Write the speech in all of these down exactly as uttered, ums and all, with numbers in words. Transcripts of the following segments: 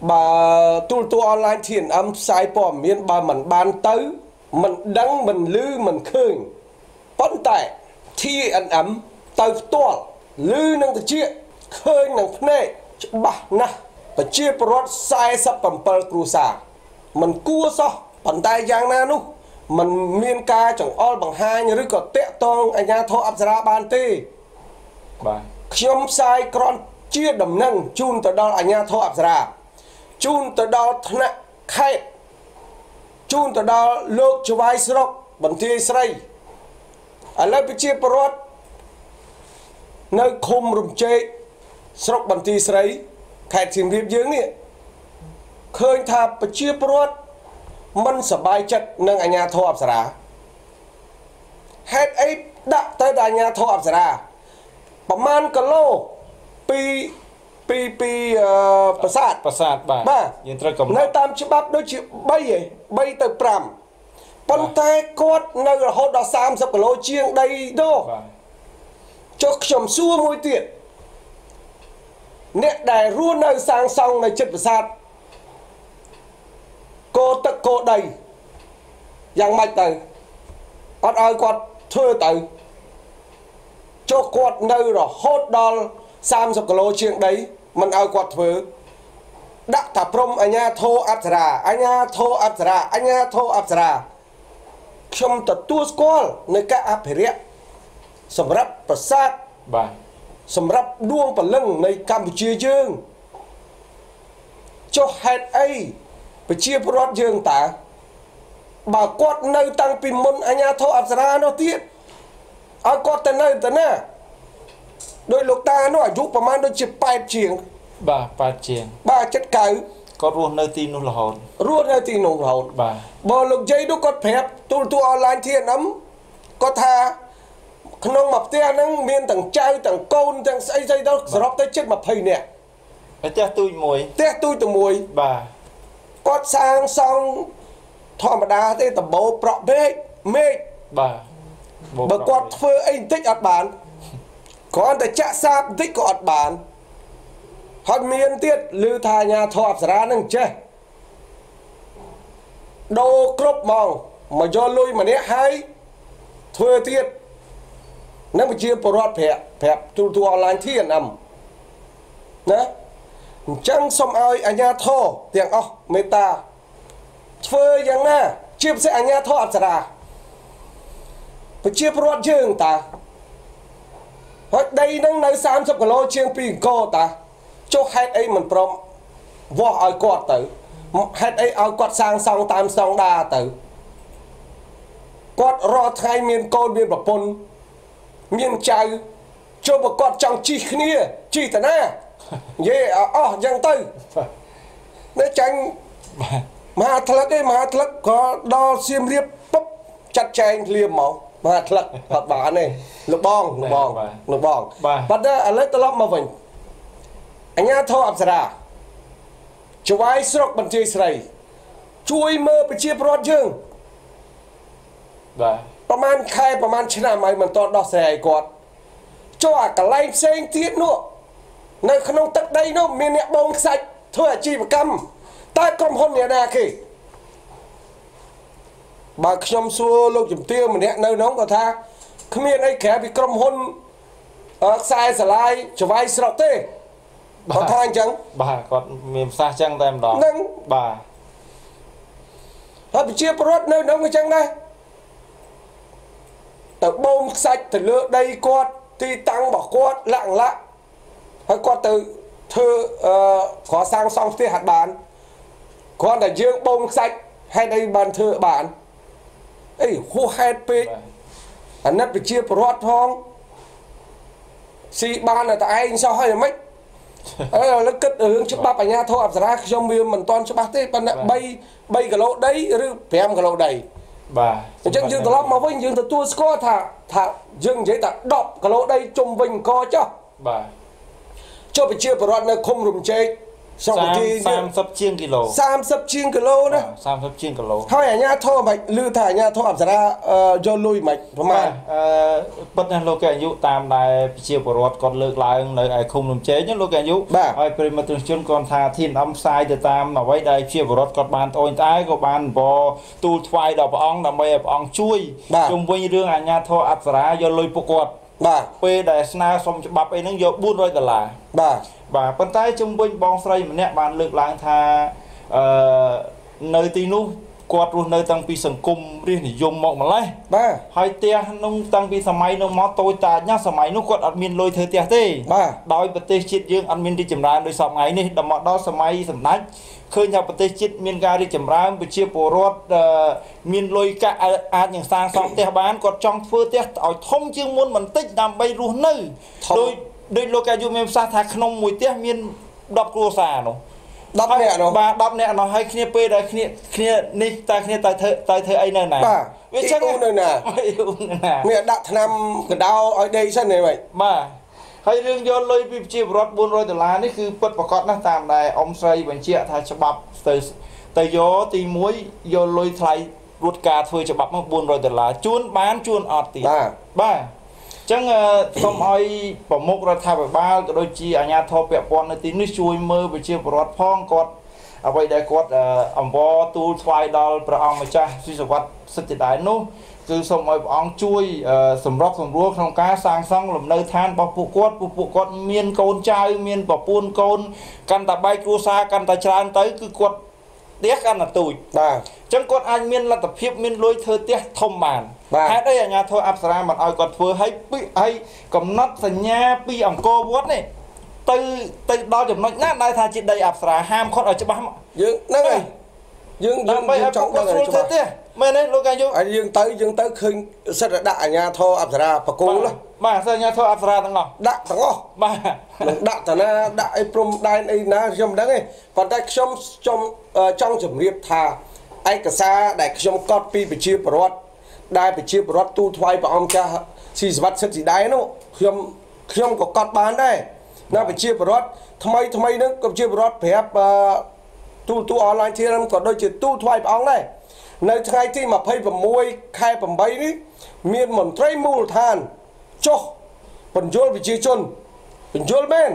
bà tu tu online thiền âm sai bỏ miên bà mình bàn tới mình đăng mình lư mình khơi bận tại thi ăn ấm tới to lư năng tự chia khơi năng này bà na và chia pro sai sắp tầm pel cruza mình cua so bận tại giang na nu mình miên ca chẳng all bằng hai như có tẹt tông anh nhà thọ áp ra bàn tê khiêm sai con chia đầm năng chun tới đó anh nhà thọ áp ra chun tới đó thna khai chun tới đó lục cho vai sọc bẩn thi sấy anh lấy bị chia prot nơi khum rùm chê sọc bẩn thi sấy khai tìm riêng dưỡng nè khơi thà bị chia prot mình sờ bài chất nâng anh nhà thọ áp ra hết ấy đã tới anh nhà thọ áp ra bẩm man cả lô pi pi pi bát sát bát sát ba nơi tam chữ bát đối chữ bay bay từ pram bắn tay cốt nơi hốt đào sam sập cả lô chiêng đây đó cho chồng xua môi tiệt nét đài ruôn nơi sang song này chật bát sát cô tật cô đầy giang mạch từ ăn ai quạt thưa từ cho quạt nơi rồi hốt đào sam sập lô chuyện đấy mình ao quạt vớ đã thả prom anh nhà thô áp ra anh nhà thô áp ra anh nhà thô áp ra trong tập tu school nơi các áp hệ sầm rập bờ sát bài sầm rập đuông bờ lưng nơi Campuchia dương cho hẹn ấy bờ chia bờ dương ta bà quạt nơi tăng pin môn anh nhà thô áp ra nó tiếc ao quạt tên nơi tên nè đôi lúc ta nó ở giúp bà mang đôi chiếc bài chiếng bà bài chiếng bà chất cẩu có ruột nơi tim nung hồn ruột nơi tim nung hồn bà bờ lục giấy đó có phép tu tu online thiên lắm có tha nông mập tia nắng miên tầng trai tầng côn tầng xây xây đó drop tới chết mập thầy nè tia tui mùi tia tui từ mùi bà có sang xong thọ mà đá thế tập bố bọ bê mê bà bà quạt phơ anh thích ạt bán có anh ta chạ sáp tích có ọt bán hoặc miên tiết lưu thà nhà thọp ra nâng chê đô cốp mong mà do lui mà nét hay thuê tiết nâng mà chia bổ rọt phẹp phẹp tù tù online thiên nằm ná chẳng xong ai anh nhà thọ tiếng ơ mê ta thuê giang nà chia bổ sẽ anh nhà thọp ra và chia bổ rọt dương ta hoặc đây nâng nơi sáng sắp của lô chiêng pin cô ta cho hết ấy mình prom vô ai quạt tử hết ấy ai quạt sang song tam song đa tử quạt ro thay miền côn miền bập pôn miền chầu cho một quạt trong chi kia chi thế na vậy à giang tây nó tránh mà thật đấy mà thật có đo xiêm riệp bắp chặt chèn liềm máu mà thật thật bà này lục bong lục bong lục bong bắt đó anh lấy tơ lóc mà vịnh anh nhà thâu áp ra chú ai sốc bận chơi sậy chui mơ bị chia bớt dương bà bà man khai bà man china mày mình toàn đo sậy quạt cho à cả lai sen tiết nữa nơi không tận đây nó miền nẹt bông sạch thôi chỉ một cam ta cầm hôn nhà nà kì bà trong xua lúc chụp tiêu mình hẹn nơi nóng của tha không biết ấy kẻ bị cầm hôn sai xả lai cho vai sọc tê bà tha chẳng bà còn mềm xa chẳng tem đó nâng bà nó bị chia prot nơi nóng cái chẳng đây từ bông sạch từ lựa đây quạt ti tăng bỏ quạt lạng lạ hay quạt từ thơ khó sang xong thì hạt bàn con là dương bông sạch hay đây bàn thơ bản ấy hô hai pê anh nấp bị chia prot thong si ban là tại anh sao hay là mấy ấy là cất hướng chụp ba bà nhà thô áp ra trong miền mình toàn chụp ba thế ban bay bay cả lỗ đấy rồi phèm cả lỗ đầy bà chân dương từ lóc mà vinh dương từ tua score thả thả dương giấy tạt đọc cả lỗ đây trùm vinh co cho bà cho bị chia prot này không rùm chơi xong rồi sam sấp chiên kilo sam sấp chiên kilo đó sam sấp chiên kilo thôi à nhá thô mạch lư thải nhá thô ẩm ra do lui mạch mà mà bất nên lô kẹo dụ tam này chiều của rọt còn lược lại này không làm chế nhất lô kẹo dụ rồi bây mà từng chuyên còn thà thiên âm sai từ tam là vậy đây chiều của rọt còn bàn tôi trái của bàn bò tu thoai đỏ bóng là mày bóng chui chung với đương à nhá thô ẩm ra do lui bột cột bà p đại sna xong bắp ấy nó vô buôn rồi cả là bà bà con tay chung quanh bong xoay mà nè bạn lực lại thà nơi tin luôn quạt luôn nơi tăng pi sừng cung riêng thì dùng mộng mà lấy bà hai tia nông tăng pi sầm máy nông máu tôi ta nhá sầm máy nó quạt admin lôi thời tia tê bà đói bật tê chết dương admin đi chìm ra đôi sầm máy này đầm mọt đó sầm máy sầm nát khơi nhà bật tê chết miền ga đi chìm ra bự chia bồ rót miền lôi cả ăn những sang sòng tia bán còn trong phơi tia ở thông chương muốn mình tích làm bay luôn nơi đôi đôi lô ca du mềm sa thạc nông mùi tia miền đọc lô xà nó đắp nè nó ba đắp nè nó hay kia p đây kia kia ní ta kia tài thợ tài thợ ấy này này biết chắc này nè mẹ đặt năm cái đau ở đây sao này vậy mà hay riêng do lôi bị chia bớt buôn rồi từ lá đấy cứ bật vào cọt nó tạm này ông say bánh chia thay cho bắp từ từ gió tì muối do lôi thay ruột cà thôi cho bắp nó buôn rồi từ lá chuôn bán chuôn ọt tì ba chẳng xong ai bỏ mốc ra thay ba cái đôi chi ở nhà thọ bẹp con tí nước chui mơ về chia bọt phong cọt ở vậy đây cọt ẩm bò tu phai đào bờ ong mà cha suy sụp vật sụt đại nô cứ xong ai ong chui sầm róc sầm rúa trong cá sang xong làm nơi than bọc phụ cọt phụ phụ cọt miên côn trai miên bọc buôn côn căn ta bay cua xa căn ta tràn tới cứ cọt tiếc ăn là tụi chẳng cọt anh miên là tập hiệp miên lối thơ tiếc thông màn hát đây ở nhà thôi áp ra mà ai còn vừa hay bị hay cầm nát thành nhà bị ẩm cô buốt này từ từ đó chấm nói nát đây thà chị đây áp ra ham khó ở chỗ bám dương nâng này dương dương chống cái này cho bà mày đấy lúc anh dương anh dương tới dương tới khinh sẽ đại nhà thôi áp ra bà cố lắm mà sao nhà thôi áp ra thằng nào đại thằng nào mà đại thằng na đại prom đại này na trong đấy này còn đại trong trong trong chấm nghiệp thà anh cả xa đại trong copy bị chia bớt đại bị chia bớt tu thoái và ông cha xì vặt sẽ gì đấy nó không không có cọt bán đây nó bị chia bớt thay thay nữa còn chia bớt phép tu tu online thì nó còn đôi chuyện tu thoái và ông này nơi thay khi mà phê và môi khai và bay đi miền mòn tây mù than cho phần dồi bị chia chôn phần dồi men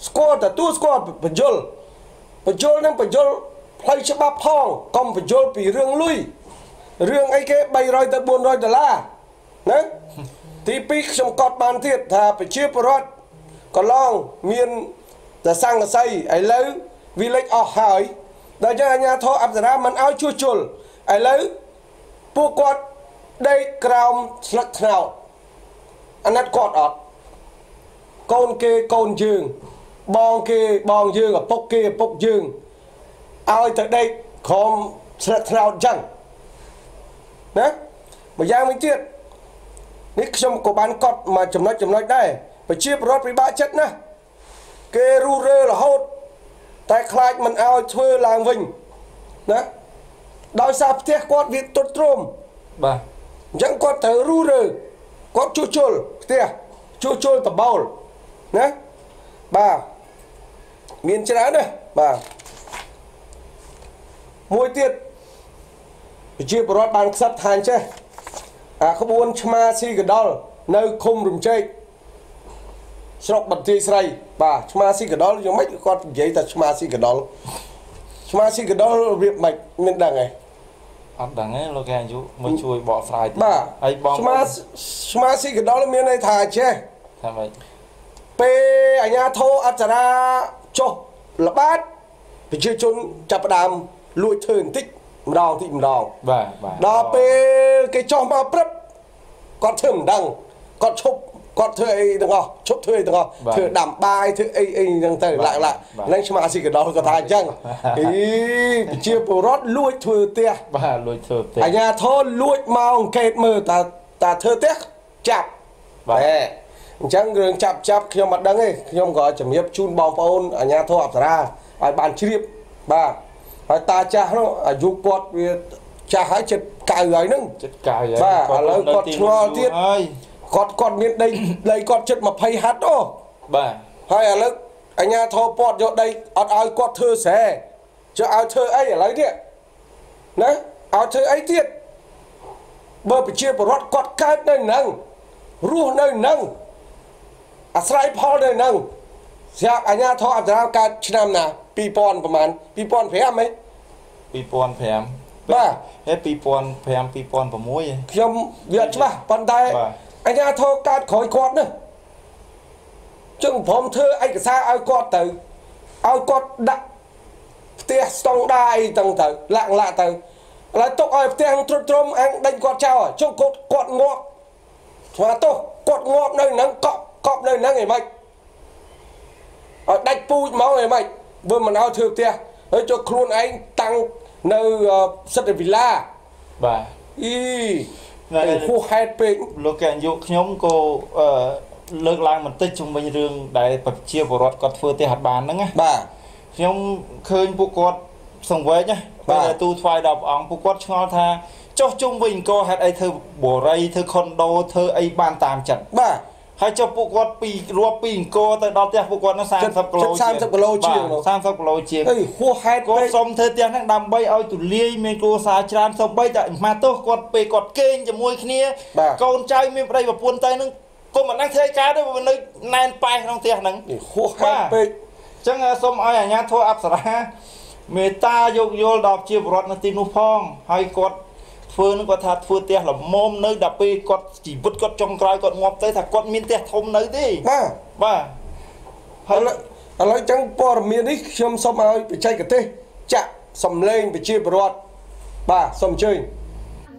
score là tu score phần dồi phần dồi nên phần dồi thay cho ba phong còn phần dồi bị riêng lui riêng ấy cái bay rồi tới buồn rồi tới la, nè, thì pí trong cọt bàn thiệt thà phải chia bớt, còn long miên là sang là say, ấy lấy vì lấy ở hỏi, đại gia nhà thọ áp ra mình áo chua chul, ấy lấy, phu cọt đây cào lắc nào, anh ăn cọt ọt, con kê con dương, bong kê bong dương ở bốc kê bốc dương, ai tới đây không lắc nào chẳng nè, mà giang mình tiệt, nít trong cổ bán cọt mà chấm nói chấm nói đây, phải chia bớt với ba chất nè, kê ru rơ là hốt, tại khai mình ao thuê làng vinh, nè, đói sạp tiếc cọt việt tốt trôm, bà, những cọt thở ru rơ, cọt chua chua, tiếc, chua chua tập bao, nè, bà, miền trên án này, bà, môi tiệt chia bớt bàn sắt than chứ, à không muốn chma si cái đó nơi không rừng chơi, sọc bật dây sợi, bà chma si cái đó giống mấy con giấy ta chma si cái đó, chma si cái đó việc mạch mình đằng này, ăn đằng ấy lo cái chú mới chui bỏ sài, bà chma chma si cái đó là miếng này thà chứ, thằng vậy, p ở nhà thô ăn ra cho là bát, bị chơi chun chập đàm lùi thường tích đào thì đào, đào pe cái cho mà prep con thưởng đằng, con chúc, con thuê đằng nào, chúc thuê đằng nào, thuê đảm bài thuê ấy ấy đằng tây lại lại, lấy mà gì cái đó có thay chăng? Ý chia bồ rót lui thuê tiếc, ở nhà thôi lui màu kẹt mờ ta ta thuê tiếc chạp, nè, chẳng đường chạp chạp khi mà đằng ấy khi mà có chấm nhấp chun bong phôn ở nhà thôi ập ra, ở bàn chip ba. Ta cha nó du quật cha hái chật cài rồi nưng và lấy quật cho tiết quật quật miền đây lấy quật chật mà phay hát đó bà hay là anh nhà thô bọt vô đây ọt ai quạt thơ xe cho áo thơ ấy ở lấy điện đấy áo thơ ấy thiệt bờ bị chia bờ rót quạt cái nơi nâng ruộng nơi nâng à sai pho nơi nâng sao anh nhà thô ăn ra cái năm nào pi ponประมาณ pi pon phải không ấy pi pon phải không ba hết pi pon phải không pi pon vào muối không biết chứ ba bàn tay anh nhà thô cái khỏi quạt nữa chúng phom thưa anh xa ai quạt từ ai quạt đặt tia song đai tầng thở lạng lạ tầng lại tốc ai tiếng trôm trôm anh đánh quạt trao ở trong cột quạt ngọt và tôi quạt ngọt nơi nắng cọp cọp nơi nắng ngày mày ở đánh pui máu ngày mày vừa mà nào thưa tia nói cho khuôn anh tăng nơi sân đền villa bà y này khu hai bên lúc anh dụ nhóm cô lực lang mình tích chung bên đường đại bậc chia bộ rót cọt phơi tia hạt bàn nữa nghe bà nhóm khơi bộ cọt sòng với nhá bây giờ tu phai đọc ống bộ cọt ngon tha cho chung bình co hạt ấy thơ bổ ray thơ condo thơ ấy ban tam chặt bà hay cho bộ cọt pì rùa pì co tới đo tia bộ cọt nó sang sập lô sang sập lô chiều sang sập lô chiều ấy khua hai cọt xong thơ tia nó đầm bay ao tụi liê men cô sa tràn xong bay tại mà tôi cọt pì cọt kênh cho môi kia con trai men đây mà buôn tay nó cô mà đang chơi cá đó mà nơi nan pai không tiếc nắng ba chắc là xong ai ở nhà thôi áp ra mẹ ta dùng vô đọc chiêu rót nó tìm phong hay cọt phơi nó có thật phơi tiếc là mồm nơi đập pe cọt chỉ vứt cọt trong cài cọt ngọc tới thật cọt miên tiếc thông nơi đi ba ba hay nói chẳng bỏ miên đi xem xong ai phải chơi cái tê chạm xong lên phải chiêu rót ba xong chơi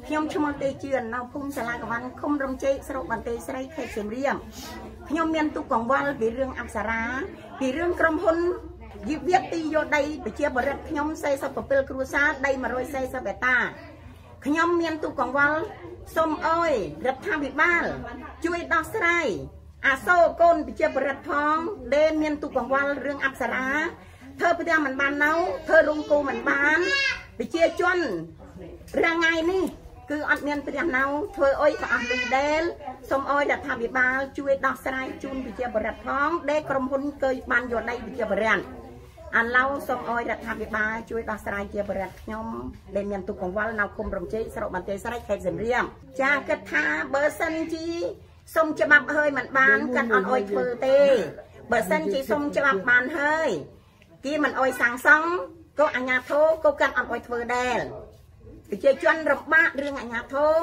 nhom chăm ăn tây chiên nấu phun xà lan còn không rong chế sầu bàn tây xay khay xèm riềng nhom miên tu quảng văn vì riêng áp xà lá vì riêng cầm hôn dịp viết ti vô đây bị chia bờ đất nhom xay sập bờ pel cruza đây mà rồi xay sập bờ ta nhom miên tu quảng văn xôm ơi đất tham bị ban chui đào xay à sâu côn bị chia bờ đất phong đây miên tu quảng văn riêng áp xà lá thơ bây giờ mình bàn nấu thơ rung cô mình bàn bị chia chun ra ngay ní cứ ăn miên từ đêm nào thôi ôi phải ăn đừng đen xong ôi đặt thảm bị bao chui đào xay chun bị chia bờ rạch phong để cầm hôn cây bàn giò đây bị chia bờ rèn ăn lau xong ôi đặt thảm bị bao chui đào xay chia bờ rạch nhom để miên tục quảng văn nào không rồng chế sầu bàn tê xay khay dầm riềng cha cất tha bờ sân chi xong chấm bắp hơi mặn bàn cần ăn ôi phơi tê bờ sân chi xong chấm bắp bàn hơi kia mình ôi sáng xong cô ăn nhà thô cô cần ăn ôi phơi đen chơi chuyên rập ba riêng anh nhà thô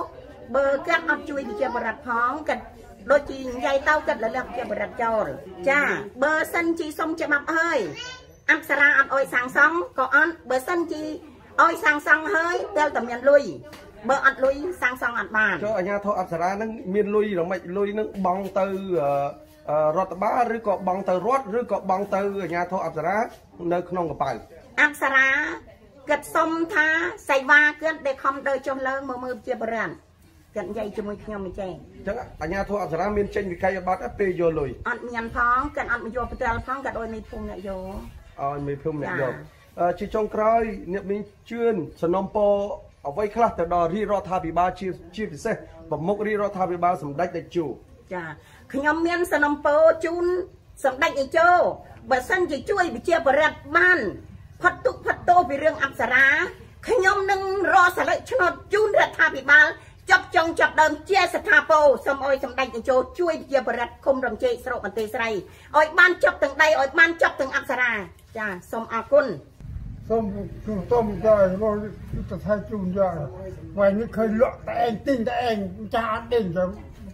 bờ các ông chui chơi bờ rạch phong kịch đôi chị dây tao kịch là làm chơi bờ rạch trầu cha bờ sân chi xong chơi mập hơi ăn xà ra ăn ôi sang xong còn ăn bờ sân chi ôi sang xong hơi đeo tầm nhận lui bờ ăn lui sang xong ăn bàn cho anh nhà thô ăn xà ra nó miên lui rồi mày lui nó bong từ rót bá rồi có bong từ rót rồi có bong từ nhà thô ăn xà ra nơi không có phải ăn xà ra cất xong tha say va cất để không đời cho lớn mà mưa chia bờ rạn cất dây cho môi nhau mình chè chắc ở nhà thua ở ra miền trên bị cây bát ép vô lùi ăn miền phong cất ăn vô tàu phong cất đôi mì phun nhẹ vô ôi mì phun nhẹ vô chỉ trong cõi niệm mình chuyên sơn nông po ở vây khát từ đò ri ro tha bị ba chia chia bị xe và mốc ri ro tha bị ba sầm đách để chủ chả khi nhau miền sơn nông po chun sầm đách để châu bờ sân chỉ chui bị chia bờ rạn ban phát tụ phát tô vì riêng áp ra khi nhóm nâng ro xả lợi cho nó chun ra tha bị ba chọc trong chọc đầm chia sạch tha bồ xong ôi xong đánh cho chui chia bờ rạch không đồng chế sầu bàn tê sậy ôi ban chọc từng đây ôi ban chọc từng áp ra chà xong à côn xong chúng tôi giờ nó tự thay chun giờ ngoài nó khơi loạn tại anh tin tại anh cha đến rồi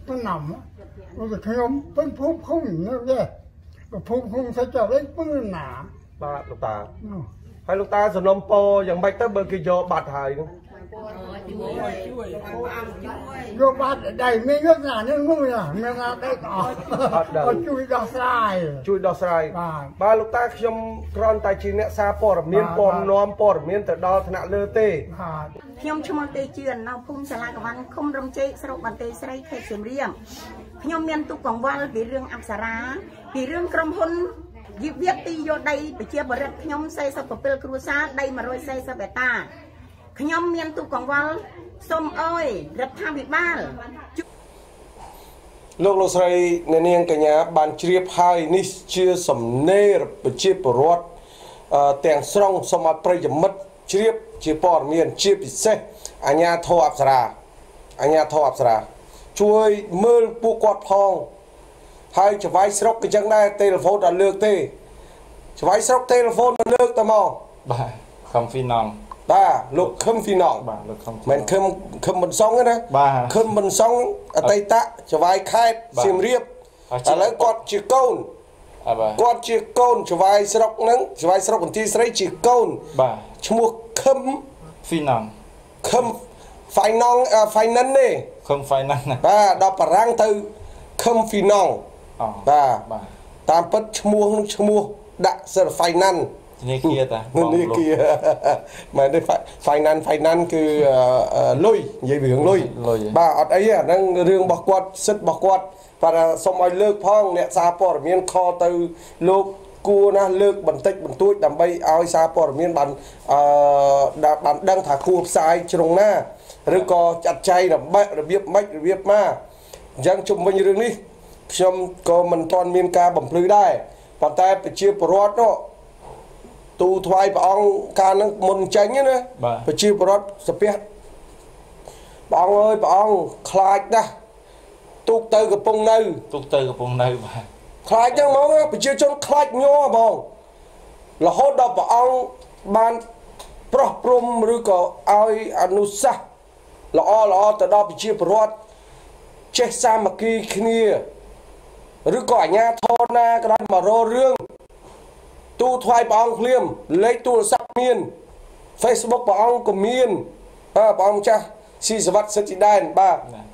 nó nằm nó rồi khi nhóm vẫn phun không nữa kìa phun không sẽ trở đến vẫn nả ba lục ta hai lục ta sơn nông po dạng bạch tới bờ kia do bạt hài nữa do bạt đầy mấy nước nhà nước nuôi à miền Nam đây có còn chui đò sai chui đò sai ba lục ta trong con tài chi nẹt xa po miền pon nom po miền từ đo thằng lơ tê khi ông trong tây truyền nào phun xà lan còn không rong chế sầu bàn tê xay khay xèm riềng khi ông miền tu quảng văn vì riêng áp xà ra vì riêng cầm hôn dịp viết ti vô đây bị chia bờ rạch nhóm xây sập pel cruza đây mà rồi xây sập ta nhóm miên tu quảng văn xôm ơi rạch tham bị ba Lúc lúc này, nên cái nhà bàn triếp hai ní chưa sầm nê bởi chế bởi rốt tèng xong xong mà bây giờ mất triếp chế bỏ miền chế bị xe anh nhà thô ạp ra anh nhà thô ạp ra chuối mơ bố quạt phong hai cho vay sốc cái chân này tê là phốt đã lược tê cho vay sốc tê là phốt đã lược tà màu bà không phi nòng bà lúc không phi nọ mình không không mình xong đấy bà không mình xong ở tay ta cho vai khai xem riêng ta lấy con chỉ côn con chỉ côn cho vai sọc nắng cho vai sọc còn thi sấy chỉ côn bà mua không phi nọ không phải non à phải năn nè không phải năn nè bà đọc răng từ không phi nọ bà ta bắt mua không mua đã giờ phải năn này kia ta này kia mà đây phải phải năn phải năn cứ lôi dây biển lôi bà ở ấy à đang riêng bọc quạt sứt bọc quạt và xong rồi lược phong nè xa bỏ miên kho từ lược cua na lược bẩn tích bẩn túi đầm bay ao xa bỏ miên bàn bàn đang thả cua sai trồng na rồi co chặt chay đầm bay rồi biết mách rồi biết ma giang chụp mình riêng đi xong co mình toàn miên ca bẩm lưới đây bàn tay phải chia bỏ nó tu thoại bà ông ca nó mừng tránh ấy nữa bà chưa bà rốt sắp biết bà ông ơi bà ông khạch đó tục tư gặp bông nâu tục tư gặp bông nâu bà khạch chẳng mong á bà chưa chôn khạch nhó bà ông là hốt đó bà ông bàn bà bông rưu cầu ai anu xa là o là o từ đó bà chưa bà rốt chết xa mà kì kì nìa rưu cầu ở nhà thôn á cái đó mà rô rương tu thoại bà ông liêm lấy tu sắp miên Facebook bà ông của miên bà ông cha si vật sẽ chỉ đàn bà